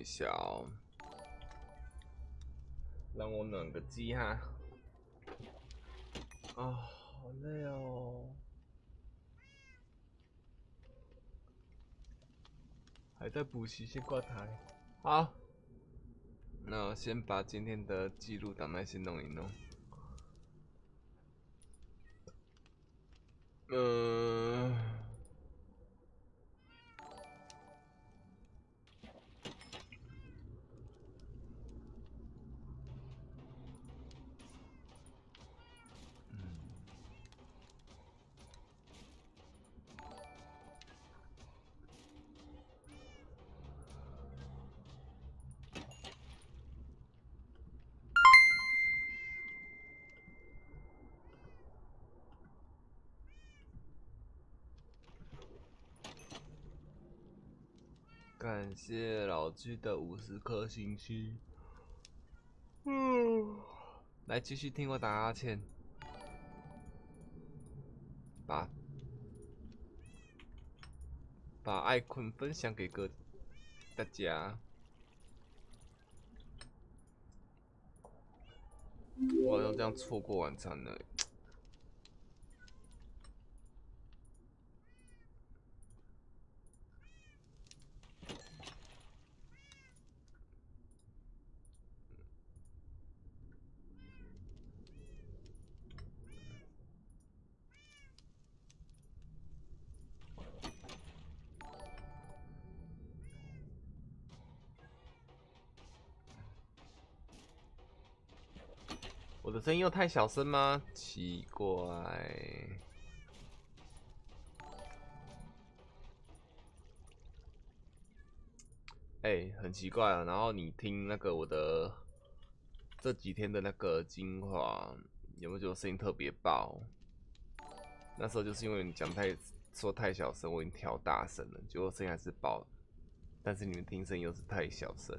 一下哦，让我暖个机哈。啊，好累哦，还在补习，先挂台。好，那我先把今天的记录档案先弄一弄。 感谢老居的50颗星星。来继续听我打哈欠。把爱困分享给大家。我好像这样错过晚餐了。 我的声音又太小声吗？奇怪。很奇怪啊。然后你听那个我的这几天的那个精华，有没有觉得声音特别爆？那时候就是因为你说太小声，我已经调大声了，结果声音还是爆，但是你们听声音又是太小声，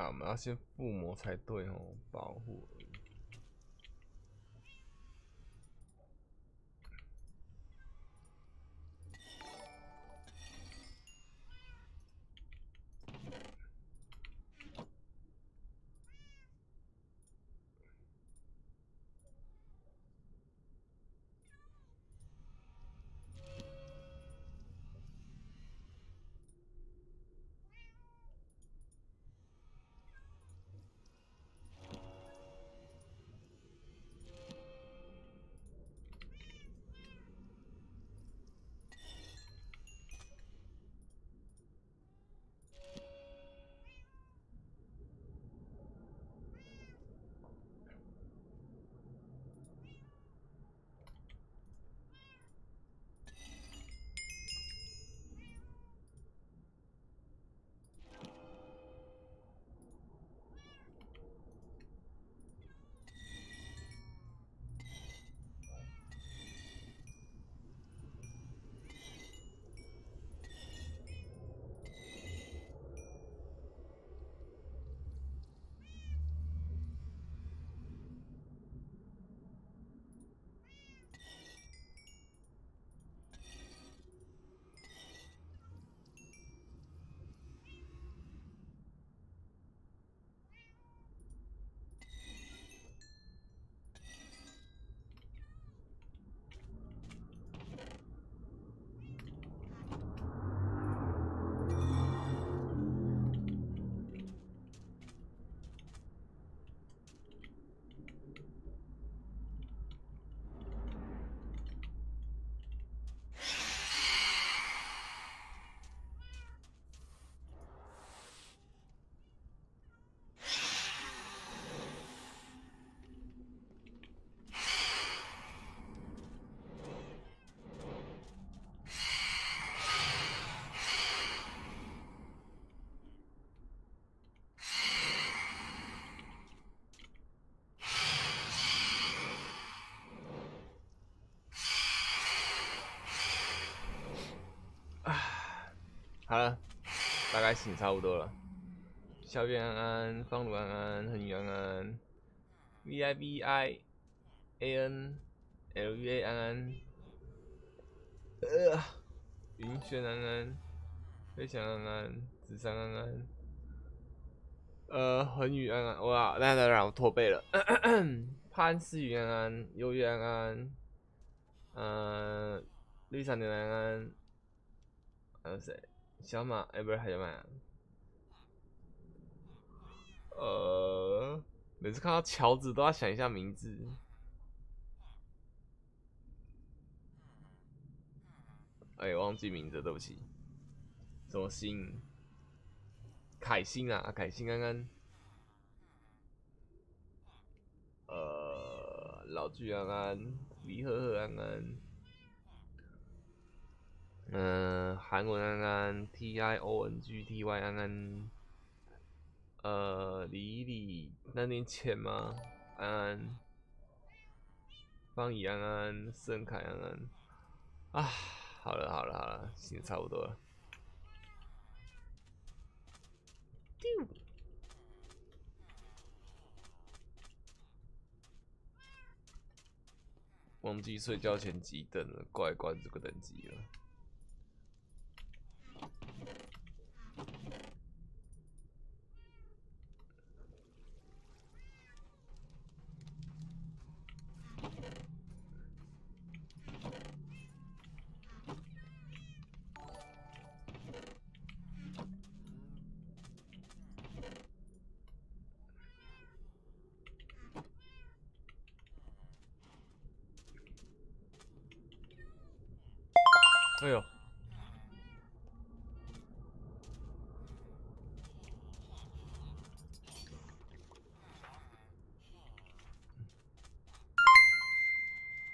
啊，我们要先附魔才对哦，保护。 好了，大概醒差不多了。小月安安、方如安安、恒宇安安、VIVIANLUA 安安、云轩安安、飞翔安安、紫山安安、恒宇安安。哇，那让我驼背了。潘思雨安安、优月安安、绿茶牛安安，还有谁？ 小马哎，不是海小马、啊，每次看到乔子都要想一下名字。哎、欸，忘记名字了，对不起。什么星？凯星啊，凯星安安。老巨安安，李赫赫安安。 韩文安安 ，TIONGTY 安安，李那年钱吗？安安，方怡安安，盛凯安安，啊，好了好了好了，行得差不多了。丢。忘记睡觉前几等了，怪怪这个等级了。 哎呦！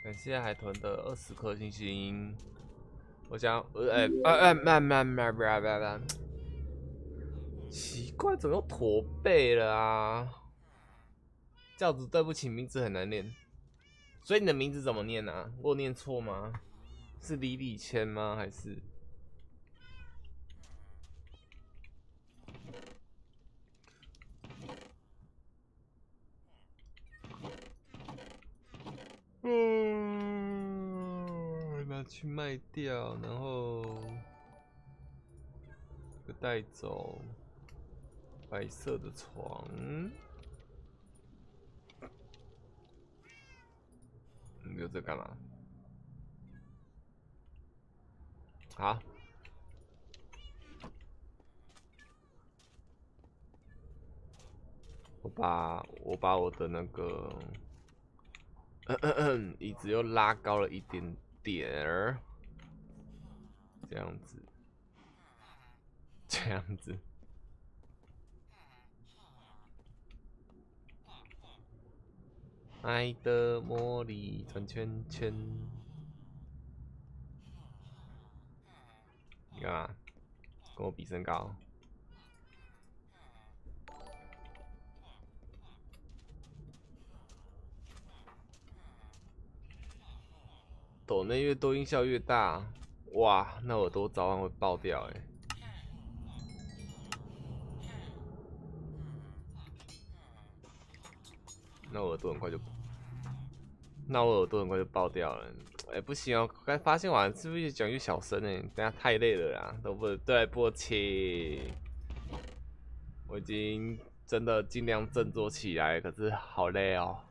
感谢海豚的20颗星星。我想，奇怪，怎么又驼背了啊？教主，对不起，名字很难念。所以你的名字怎么念啊？我念错吗？ 是李李谦吗？还是？把它去卖掉，然后这个带走，白色的床，留着干嘛？好。 我把我的那个椅子又拉高了一点点儿，这样子，这样子。爱的魔力转圈圈，你干嘛？跟我比身高。 抖内越多音效越大，哇！那耳朵早晚会爆掉哎、欸。那我耳朵很快就爆掉了。哎、欸，不行哦，刚发现完是不是越讲越小声哎、欸？等下太累了啦，对不起。我已经真的尽量振作起来，可是好累哦。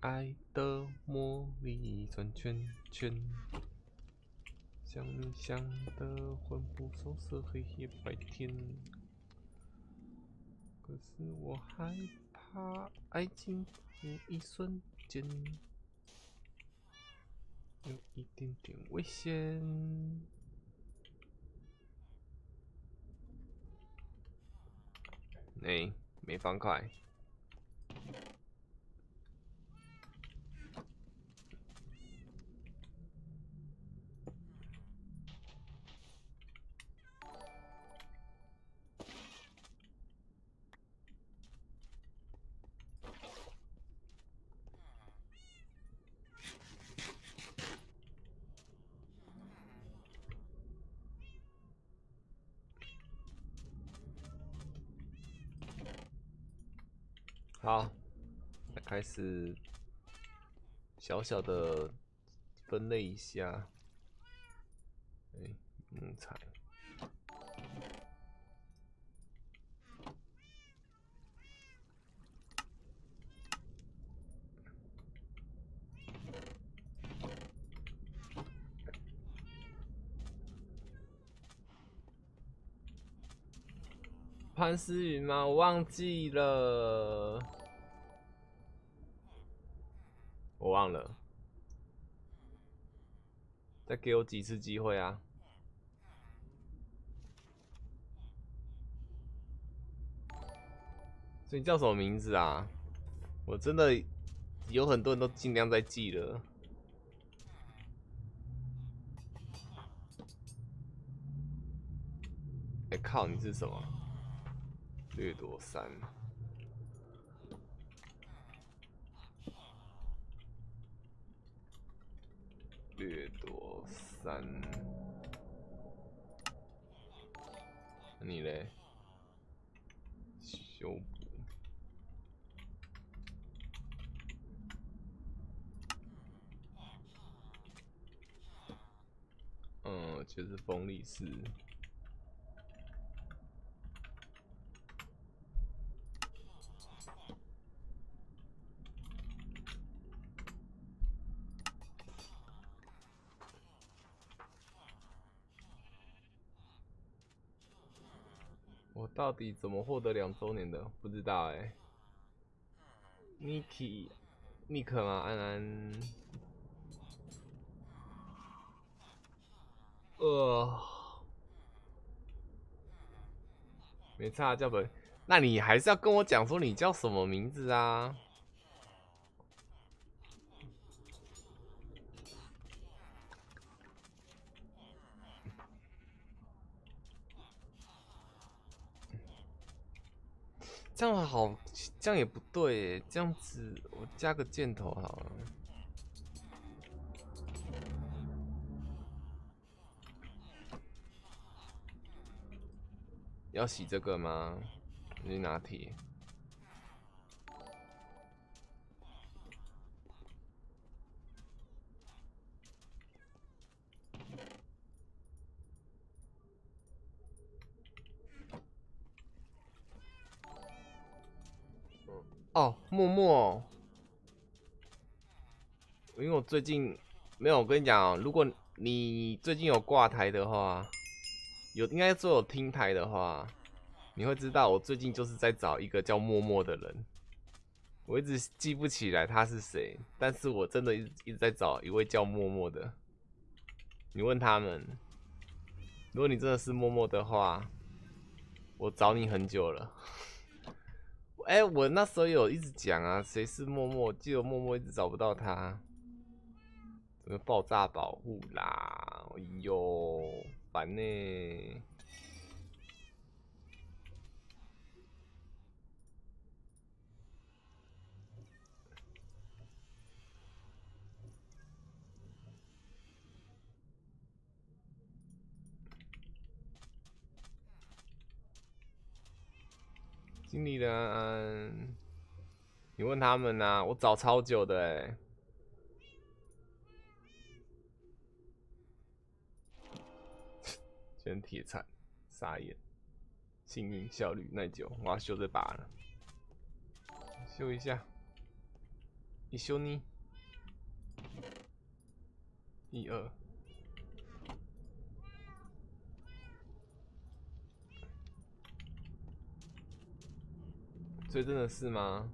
爱的魔力转圈圈，想你想的魂不守舍，黑夜白天。可是我害怕爱情有一瞬间，有一点点危险。 哎、欸，没方块。好，开始小小的分类一下。哎，木材。潘思云吗？我忘记了。 我忘了，再给我几次机会啊！所以你叫什么名字啊？我真的有很多人都尽量在记了。哎、欸、靠，你是什么？掠夺三。 掠夺三，你嘞？修补。嗯，就是风力士。 到底怎么获得2周年的？不知道哎、欸。Nick 吗？安安。没差，叫本。那你还是要跟我讲说你叫什么名字啊？这样好，这样也不对耶，这样子我加个箭头好了。要洗这个吗？你拿铁。哦，默默。 因为我最近没有，我跟你讲、如果你最近有挂台的话，应该说有听台的话，你会知道我最近就是在找一个叫默默的人，我一直记不起来他是谁，但是我真的一直在找一位叫默默的。你问他们，如果你真的是默默的话，我找你很久了。 哎，我那时候有一直讲啊，谁是默默？记得默默一直找不到他，什么爆炸保护啦，哎呦，烦呢、欸。经理人、你问他们啊，我找超久的欸。全铁铲，傻眼，幸运、效率、耐久，我要修这把了，修一下，一修呢，1、2。 所以真的是吗？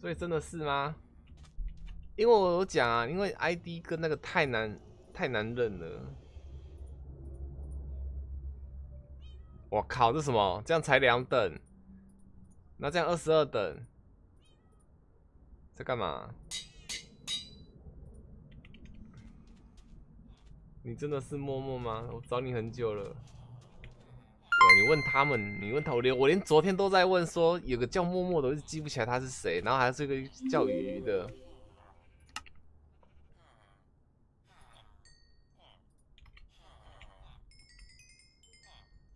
所以真的是吗？因为我有讲啊，因为 ID 跟那个太难认了。我靠，这什么？这样才2等，那这样22等，在干嘛？你真的是默默吗？我找你很久了。 你问他们，你问他，我连昨天都在问说，有个叫默默的，我一直记不起来他是谁，然后还是一个叫鱼鱼的。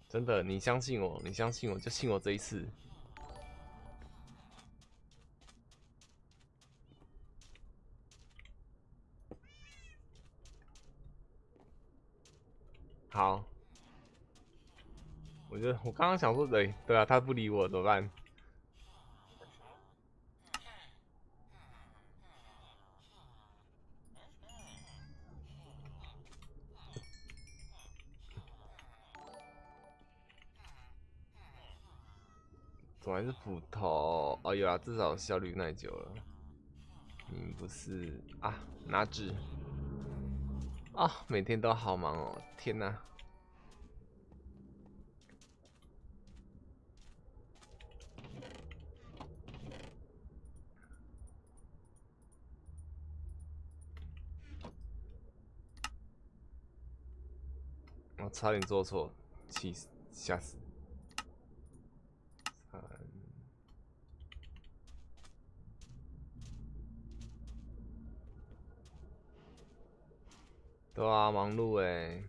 真的，你相信我，你相信我，就信我这一次。好。 我刚刚想说，对啊，他不理我怎么办？总还是斧头哦，有啊，至少效率耐久了。你不是啊？拿纸啊，每天都好忙哦，天哪！ 我差点做错，气死，吓死！对啊，忙碌欸。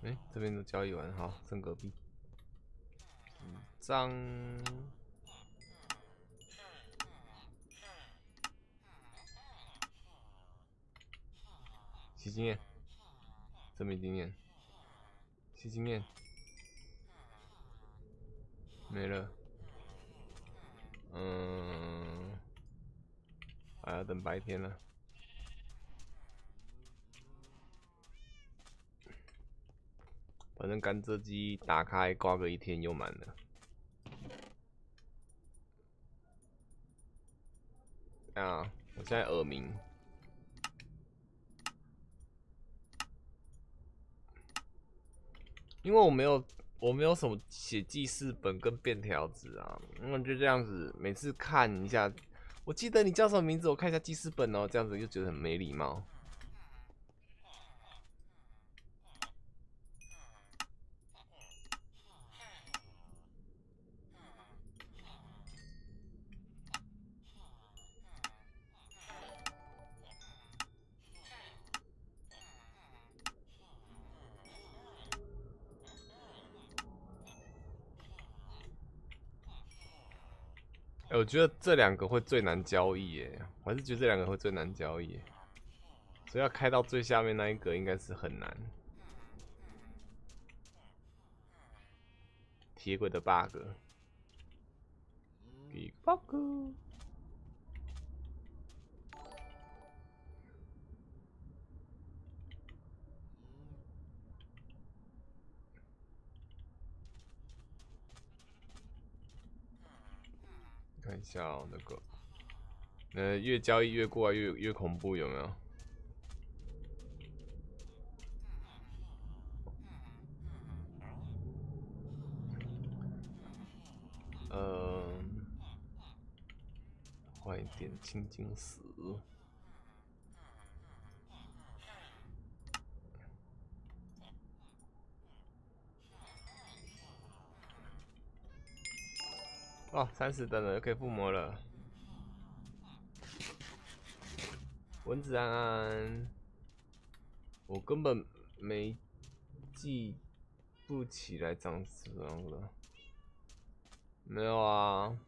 哎、欸，这边都交易完，好，剩隔壁。张，吸经验，真没经验，吸经验，没了。嗯，还要等白天了。 反正甘蔗机打开刮个1天又满了。啊，我现在耳鸣。因为我没有什么写记事本跟便条纸啊，因为就这样子，每次看一下，我记得你叫什么名字？我看一下记事本哦。这样子就觉得很没礼貌。我觉得这两个会最难交易耶，我还是觉得这两个会最难交易耶，所以要开到最下面那一个应该是很难。铁轨的 bug， 一个 bug。看一下哦，那个，越交易越过来越恐怖，有没有？换一点青金石。哦，30等了，又可以附魔了。蚊子安安，我根本没记不起来长什么样了。没有啊。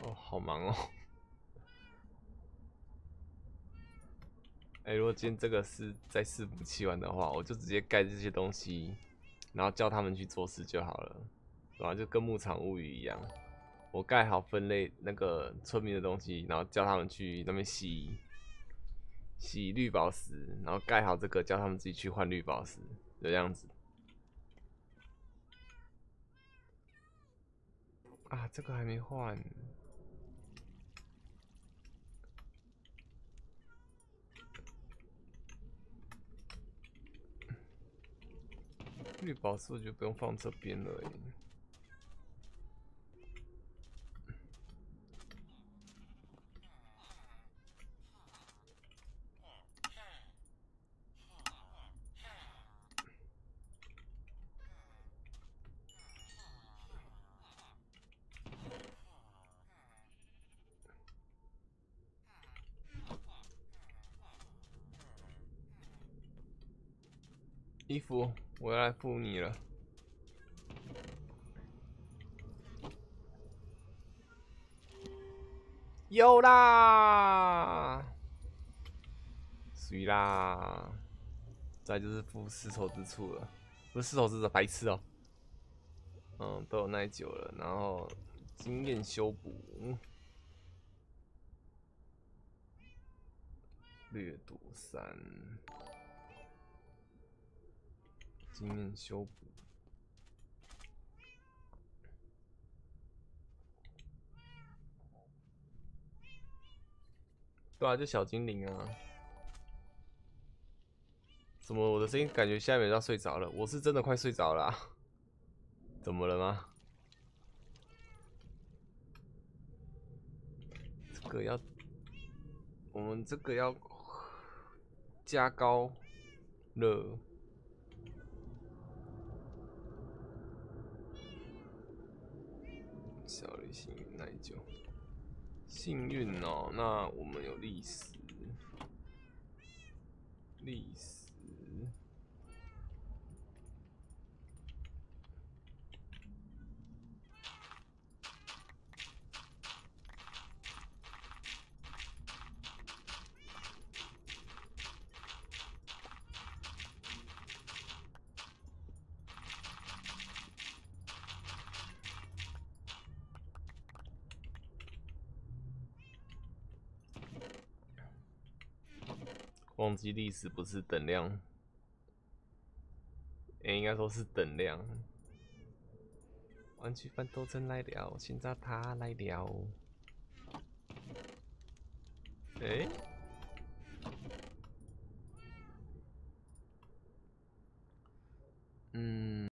哦，好忙哦。 哎、欸，如果今天这个是在伺服器玩的话，我就直接盖这些东西，然后叫他们去做事就好了，然后就跟牧场物语一样，我盖好分类那个村民的东西，然后叫他们去那边洗绿宝石，然后盖好这个叫他们自己去换绿宝石，就这样子。啊，这个还没换。 绿宝石我就不用放这边了、欸。衣服。 我要来附你了。有啦，水啦，再就是附丝绸之处了，不是丝绸之处，白痴哦。嗯，都有耐久了，然后经验修补，掠夺3。 经验修补，对啊，就小精灵啊。怎么我的声音感觉下面要睡着了？我是真的快睡着了、啊，怎么了吗？这个要，我们这个要加高了。 效率、幸运、耐久、幸运哦。那我们有历史，历史，忘记历史不是等量，应该说是等量。玩具反斗城来了，现在他来了。哎、欸，